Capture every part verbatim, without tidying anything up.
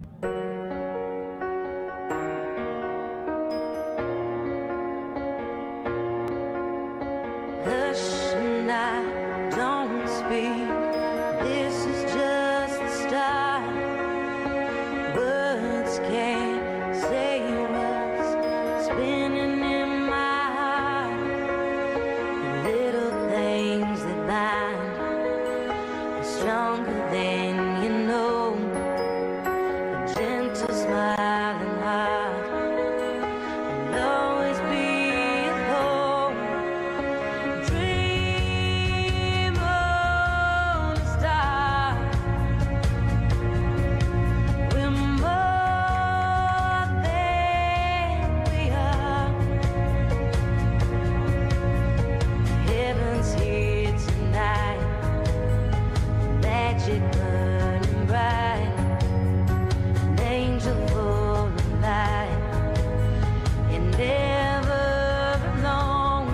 Hush, and I don't speak. This is just the start. Birds can't say what's spinning in my heart. The little things that bind are stronger than you know. A gentle smiling heart will always be at home. Burning bright, an angel full of light, and never alone.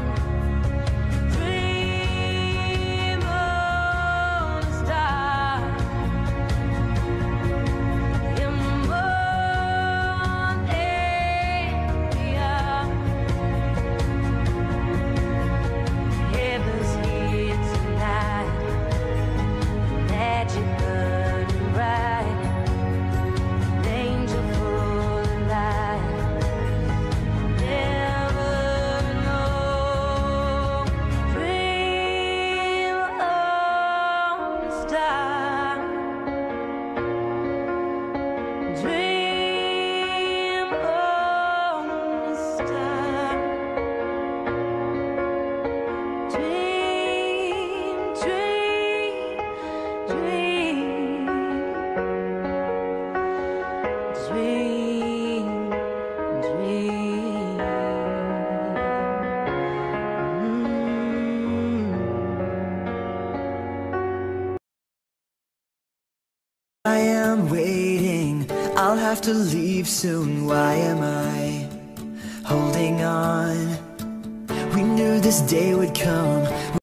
Dream of a star, and one day we are. Heaven's here tonight. Magic burning bright, an angel full of light, never know. Dream on a star, dream on a star, dream, dream, dream, dream, dream. I am waiting, I'll have to leave soon. Why am I holding on? We knew this day would come.